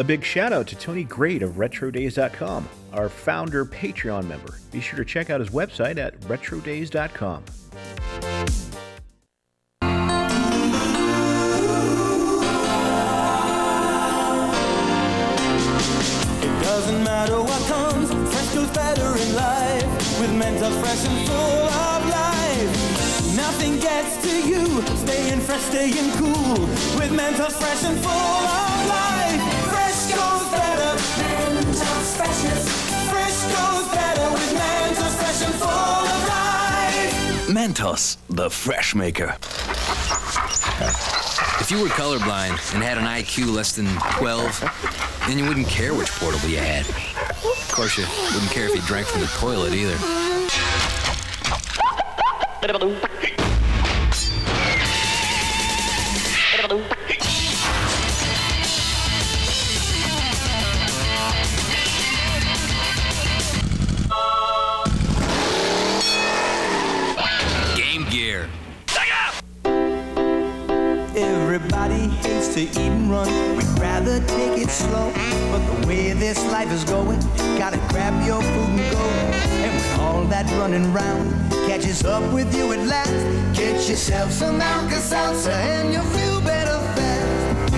A big shout out to Tony Grade of RetroDays.com, our founder Patreon member. Be sure to check out his website at RetroDays.com. It doesn't matter what comes, fresh goes better in life, with Mentos fresh and full of life. Nothing gets to you, staying fresh, staying cool, with Mentos fresh and full of life. Fresh goes better with Mentos, fresh and full of life. Mentos, the fresh maker. If you were colorblind and had an IQ less than 12, then you wouldn't care which portable you had. Of course, you wouldn't care if you drank from the toilet either. Everybody hates to eat and run. We'd rather take it slow. But the way this life is going, gotta grab your food and go. And when all that running round catches up with you at last, get yourself some Alka-Seltzer and you'll feel better fast.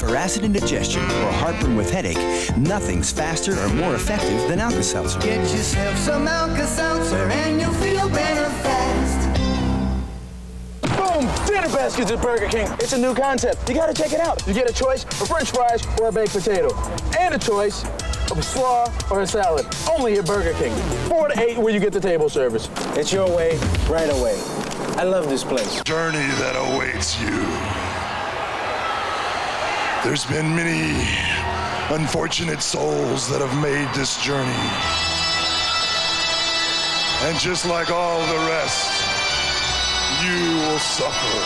For acid indigestion or heartburn with headache, nothing's faster or more effective than Alka-Seltzer. Get yourself some Alka-Seltzer and you'll feel better fast. Boom! Dinner baskets at Burger King. It's a new concept. You gotta check it out. You get a choice of french fries or a baked potato. And a choice of a slaw or a salad. Only at Burger King. 4 to 8 where you get the table service. It's your way, right away. I love this place. Journey that awaits you. There's been many unfortunate souls that have made this journey. And just like all the rest, you will suffer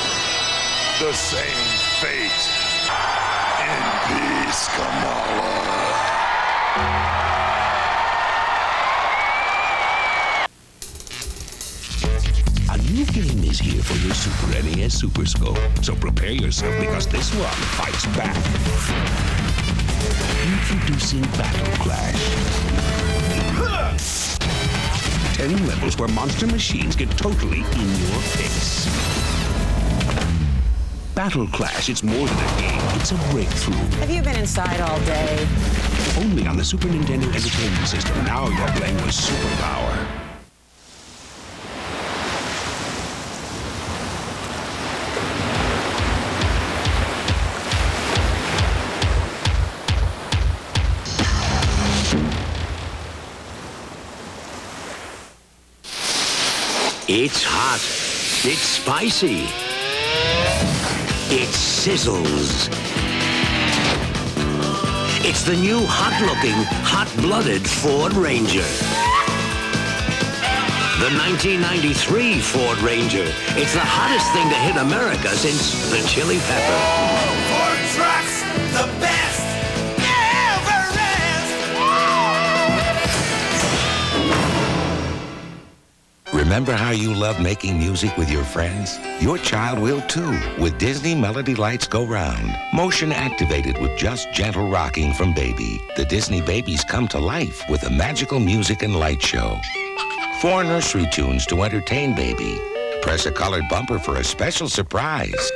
the same fate. In peace, Kamala. A new game is here for your Super NES Super Scope, so prepare yourself because this one fights back. Introducing Battle Clash. 10 levels where monster machines get totally in your face. Battle Clash, it's more than a game, it's a breakthrough. Have you been inside all day? Only on the Super Nintendo Entertainment System. Now you're playing with superpower. It's hot, it's spicy, it sizzles. It's the new hot-looking, hot-blooded Ford Ranger. The 1993 Ford Ranger. It's the hottest thing to hit America since the Chili Pepper. Oh, Ford trucks, the best! Remember how you love making music with your friends? Your child will too with Disney Melody Lights Go Round. Motion activated with just gentle rocking from Baby. The Disney Babies come to life with a magical music and light show. 4 nursery tunes to entertain Baby. Press a colored bumper for a special surprise.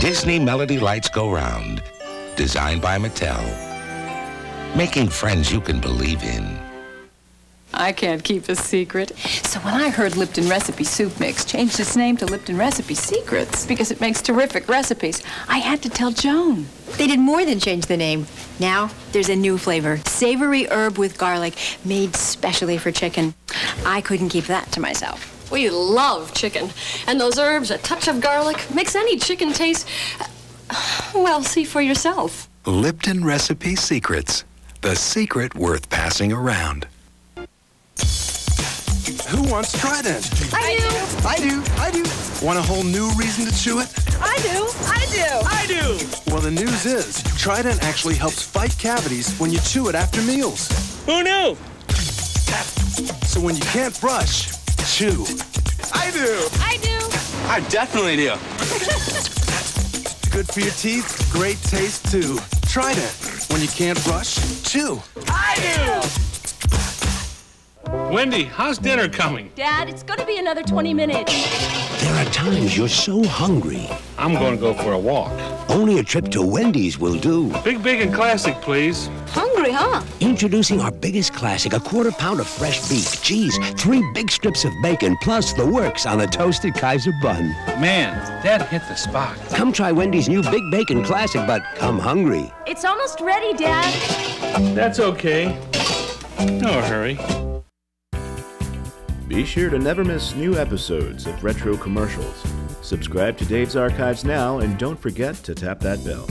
Disney Melody Lights Go Round. Designed by Mattel. Making friends you can believe in. I can't keep a secret. So when I heard Lipton Recipe Soup Mix changed its name to Lipton Recipe Secrets because it makes terrific recipes, I had to tell Joan. They did more than change the name. Now there's a new flavor, savory herb with garlic, made specially for chicken. I couldn't keep that to myself. We love chicken. And those herbs, a touch of garlic, makes any chicken taste, well, see for yourself. Lipton Recipe Secrets, the secret worth passing around. Who wants Trident? I do. I do. I do. Want a whole new reason to chew it? I do. I do. I do. Well, the news is, Trident actually helps fight cavities when you chew it after meals. Who knew? So when you can't brush, chew. I do. I do. I definitely do. good for your teeth, great taste too. Trident. When you can't brush, chew. I do! Wendy, how's dinner coming? Dad, it's gonna be another 20 minutes. There are times you're so hungry. I'm gonna go for a walk. Only a trip to Wendy's will do. Big Bacon Classic, please. Hungry, huh? Introducing our biggest classic, a quarter-pound of fresh beef, cheese, 3 big strips of bacon, plus the works on a toasted Kaiser bun. Man, that hit the spot. Come try Wendy's new Big Bacon Classic, but come hungry. It's almost ready, Dad. That's okay. No hurry. Be sure to never miss new episodes of Retro Commercials. Subscribe to Dave's Archives now, and don't forget to tap that bell.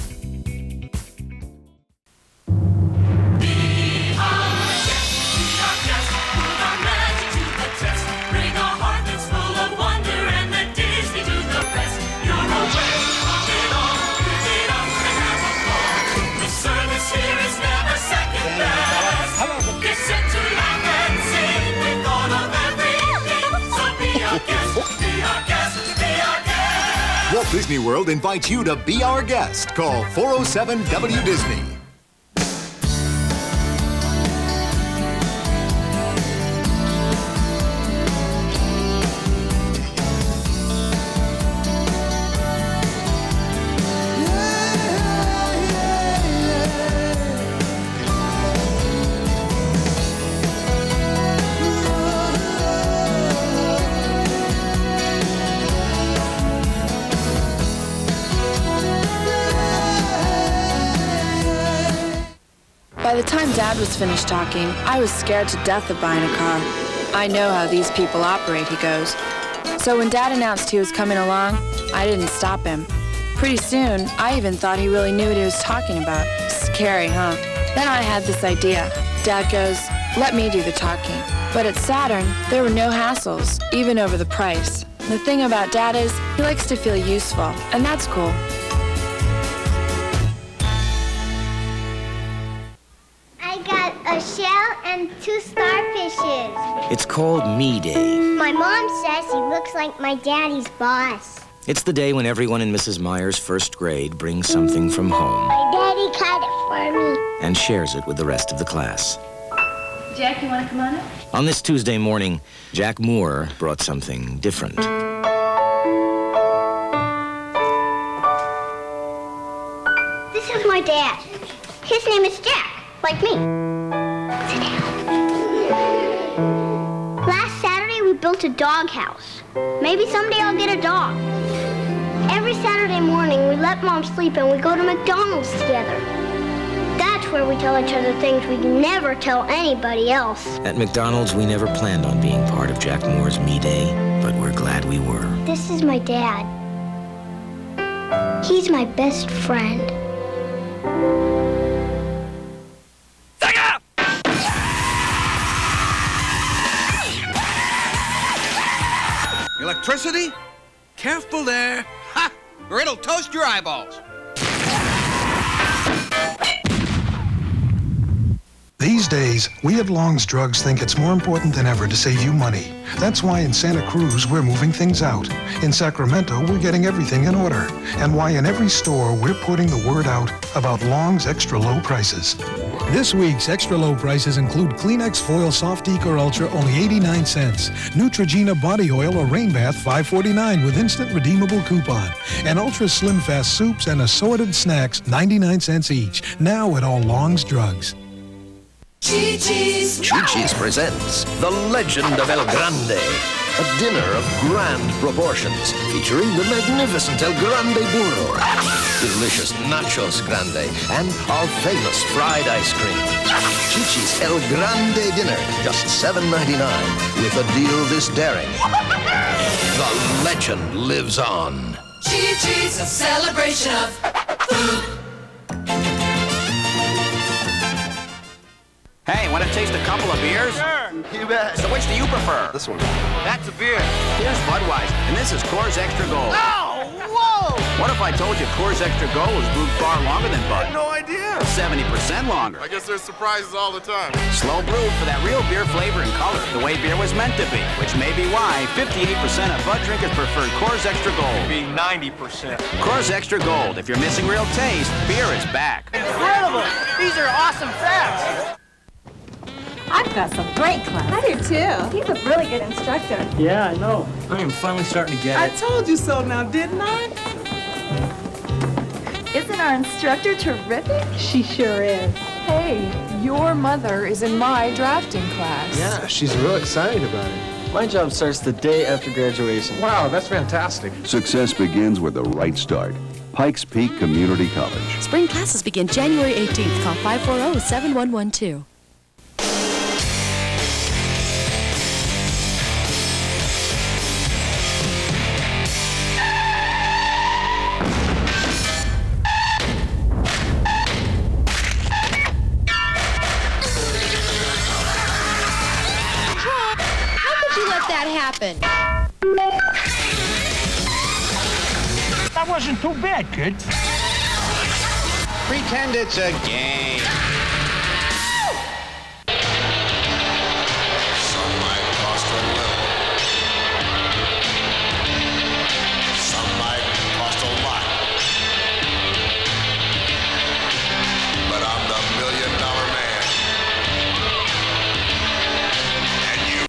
Walt Disney World invites you to be our guest. Call 407-W-DISNEY. Dad was finished talking. I was scared to death of buying a car. I know how these people operate, he goes. So when Dad announced he was coming along, I didn't stop him. Pretty soon, I even thought he really knew what he was talking about. Scary, huh? Then I had this idea. Dad goes, let me do the talking. But at Saturn, there were no hassles, even over the price. The thing about Dad is, he likes to feel useful, and that's cool. A shell and 2 starfishes. It's called Me Day. My mom says he looks like my daddy's boss. It's the day when everyone in Mrs. Meyer's first grade brings something from home. My daddy cut it for me. And shares it with the rest of the class. Jack, you want to come on up? On this Tuesday morning, Jack Moore brought something different. This is my dad. His name is Jack, like me. Last Saturday, we built a doghouse. Maybe someday I'll get a dog. Every Saturday morning, we let Mom sleep and we go to McDonald's together. That's where we tell each other things we'd never tell anybody else. At McDonald's, we never planned on being part of Jack Moore's Me Day, but we're glad we were. This is my dad. He's my best friend. Electricity? Careful there. Ha! Or it'll toast your eyeballs. These days, we at Long's Drugs think it's more important than ever to save you money. That's why in Santa Cruz, we're moving things out. In Sacramento, we're getting everything in order. And why in every store, we're putting the word out about Long's extra low prices. This week's extra low prices include Kleenex Foil Soft Decor Ultra, only 89 cents. Neutrogena Body Oil or Rain Bath, $5.49 with instant redeemable coupon. And Ultra Slim Fast Soups and assorted snacks, 99 cents each. Now at all Long's Drugs. Chi-Chi's. Chi-Chi's presents The Legend of El Grande, a dinner of grand proportions featuring the magnificent El Grande burro, delicious nachos grande, and our famous fried ice cream. Chi-Chi's El Grande dinner, just $7.99 with a deal this daring. The legend lives on. Chi-Chi's, a celebration of food. Hey, want to taste a couple of beers? Sure. You bet. So which do you prefer? This one. That's a beer. Here's Budweiser, and this is Coors Extra Gold. Oh, whoa! What if I told you Coors Extra Gold was brewed far longer than Bud? I had no idea. 70% longer. I guess there's surprises all the time. Slow brewed for that real beer flavor and color, the way beer was meant to be, which may be why 58% of Bud drinkers prefer Coors Extra Gold. It'd be 90%. Coors Extra Gold. If you're missing real taste, beer is back. Incredible! These are awesome facts. I've got some great class. I do too. He's a really good instructor. Yeah, I know. I am finally starting to get it. I told you so now, didn't I? Isn't our instructor terrific? She sure is. Hey, your mother is in my drafting class. Yeah, she's real excited about it. My job starts the day after graduation. Wow, that's fantastic. Success begins with the right start. Pikes Peak Community College. Spring classes begin January 18th. Call 540-7112. That wasn't too bad, kid. Pretend it's a game. Some might cost a little. Some might cost a lot. But I'm the $1 million man. And you...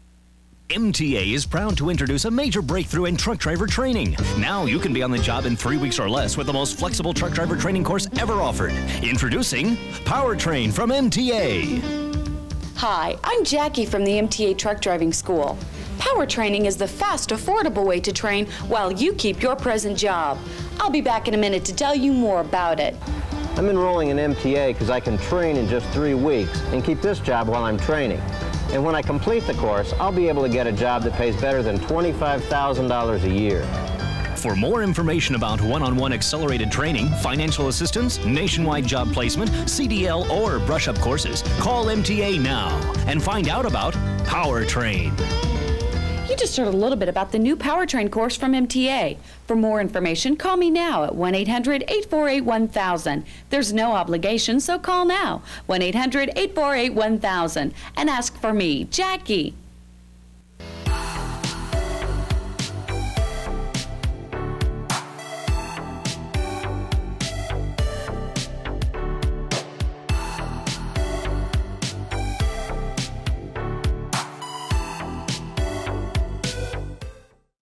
MTA is proud to introduce a major breakthrough in truck driver training. Now you can be on the job in 3 weeks or less with the most flexible truck driver training course ever offered. Introducing Powertrain from MTA. Hi, I'm Jackie from the MTA Truck Driving School. Power training is the fast, affordable way to train while you keep your present job. I'll be back in a minute to tell you more about it. I'm enrolling in MTA because I can train in just 3 weeks and keep this job while I'm training. And when I complete the course, I'll be able to get a job that pays better than $25,000 a year. For more information about one-on-one accelerated training, financial assistance, nationwide job placement, CDL or brush-up courses, call MTA now and find out about Powertrain. You just heard a little bit about the new Powertrain course from MTA. For more information, call me now at 1-800-848-1000. There's no obligation, so call now, 1-800-848-1000, and ask for me, Jackie.